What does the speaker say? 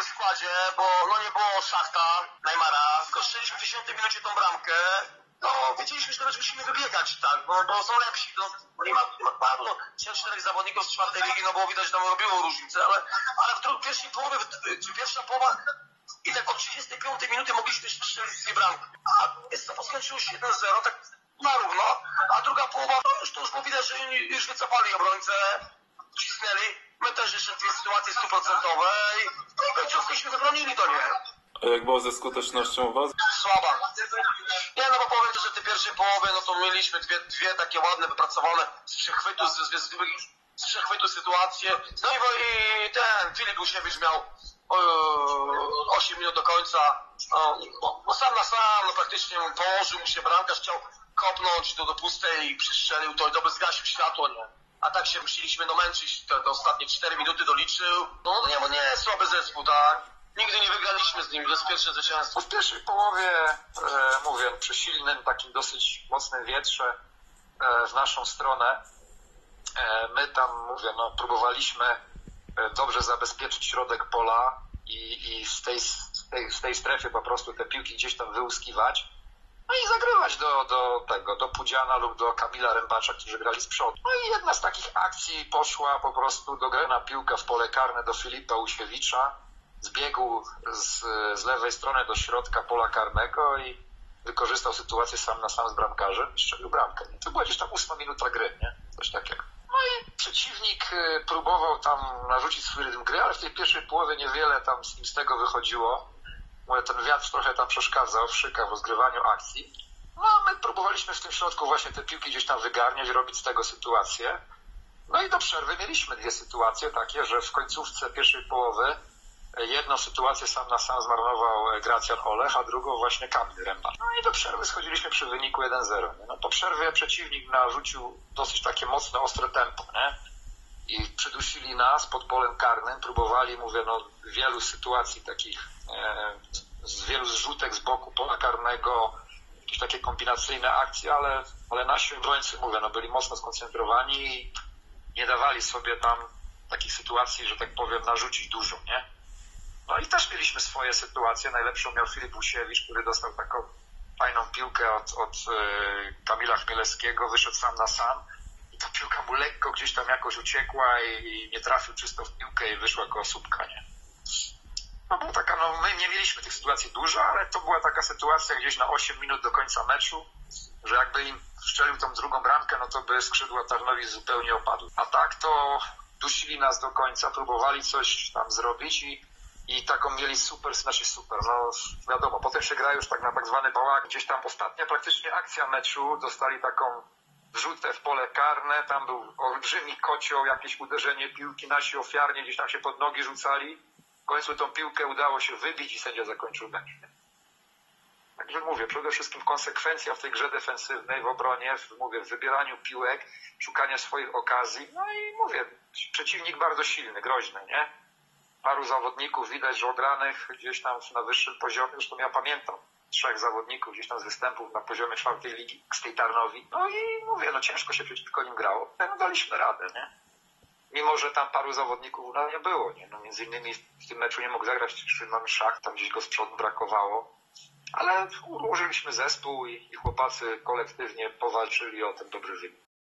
w składzie, bo no nie było Szachta, Neymara. Skończyliśmy w 10 minucie tą bramkę. No, wiedzieliśmy, że teraz musimy wybiegać, tak, bo są lepsi, to nie ma bardzo, no, 3-4 zawodników z czwartej ligi, no było widać, że tam robiło różnicę, ale w pierwszej połowie, czy pierwsza połowa i tak od 35 minuty mogliśmy strzelić z tej bramki, a to skończyło się 1-0, tak na równo, a druga połowa, no już to już było widać, że już wycofali obrońcę, cisnęli, my też jeszcze dwie sytuacje stuprocentowe i no, końcówkęśmy zabronili to, nie? A jak było ze skutecznością u was? Słaba. Nie, no bo powiem, że te pierwsze połowy, no to mieliśmy dwie takie ładne, wypracowane z przechwytu, z przechwytu sytuacje. No i ten Filip Łusiewicz miał 8 minut do końca. No sam na sam, no praktycznie położył mu się bramkarz, chciał kopnąć do pustej i przestrzelił to i to by zgasił światło, nie? A tak się musieliśmy męczyć, te ostatnie 4 minuty doliczył. No nie, bo nie, słaby zespół, tak? Nigdy nie wygraliśmy z nim, to jest pierwsze zwycięstwo. W pierwszej połowie, mówię, przy silnym, takim dosyć mocnym wietrze w naszą stronę, my tam, mówię, no próbowaliśmy dobrze zabezpieczyć środek pola i z tej strefy po prostu te piłki gdzieś tam wyłuskiwać, no i zagrywać do Pudziana lub do Kamila Rębacza, którzy grali z przodu. No i jedna z takich akcji poszła po prostu do gry na piłkę w pole karne do Filipa Łusiewicza. Zbiegł z lewej strony do środka pola karnego i wykorzystał sytuację sam na sam z bramkarzem i strzelił bramkę. To była gdzieś tam 8 minuta gry, nie? Coś takiego. No i przeciwnik próbował tam narzucić swój rytm gry, ale w tej pierwszej połowie niewiele tam z tego wychodziło. Mówię, ten wiatr trochę tam przeszkadzał, szyka w rozgrywaniu akcji. No a my próbowaliśmy w tym środku właśnie te piłki gdzieś tam wygarniać, robić z tego sytuację. No i do przerwy mieliśmy dwie sytuacje takie, że w końcówce pierwszej połowy jedną sytuację sam na sam zmarnował Gracjan Olech, a drugą właśnie Kamil Ręba. No i do przerwy schodziliśmy przy wyniku 1-0. No po przerwie przeciwnik narzucił dosyć takie mocne, ostre tempo, nie? I przydusili nas pod polem karnym, próbowali, mówię, no wielu sytuacji takich, z wielu zrzutek z boku pola karnego, jakieś takie kombinacyjne akcje, ale nasi obrońcy, mówię, no byli mocno skoncentrowani i nie dawali sobie tam takich sytuacji, że tak powiem, narzucić dużo, nie? No i też mieliśmy swoje sytuacje. Najlepszą miał Filip Łusiewicz, który dostał taką fajną piłkę od Kamila Chmielewskiego, wyszedł sam na sam i ta piłka mu lekko gdzieś tam jakoś uciekła i nie trafił czysto w piłkę i wyszła go słupka, nie? No była taka, no my nie mieliśmy tych sytuacji dużo, ale to była taka sytuacja gdzieś na 8 minut do końca meczu, że jakby im strzelił tą drugą bramkę, no to by skrzydła Tarnowi zupełnie opadły. A tak to dusili nas do końca, próbowali coś tam zrobić i taką mieli super, znaczy super, no wiadomo, potem się gra już tak na tak zwany bałak, gdzieś tam ostatnia praktycznie akcja meczu, dostali taką wrzutę w pole karne, tam był olbrzymi kocioł, jakieś uderzenie piłki, nasi ofiarnie gdzieś tam się pod nogi rzucali, w końcu tą piłkę udało się wybić i sędzia zakończył mecz. Także mówię, przede wszystkim konsekwencja w tej grze defensywnej, w obronie, w wybieraniu piłek, szukania swoich okazji, no i mówię, przeciwnik bardzo silny, groźny, nie? Paru zawodników widać, że ogranych gdzieś tam na wyższym poziomie, zresztą ja pamiętam 3 zawodników gdzieś tam z występów na poziomie 4 ligi z tej Tarnowi. No i mówię, no ciężko się przeciwko nim grało. No daliśmy radę, nie? Mimo, że tam paru zawodników no, nie było, nie? No między innymi w tym meczu nie mógł zagrać Truman Szach, tam gdzieś go z przodu brakowało. Ale ułożyliśmy zespół i chłopacy kolektywnie powalczyli o ten dobry wynik.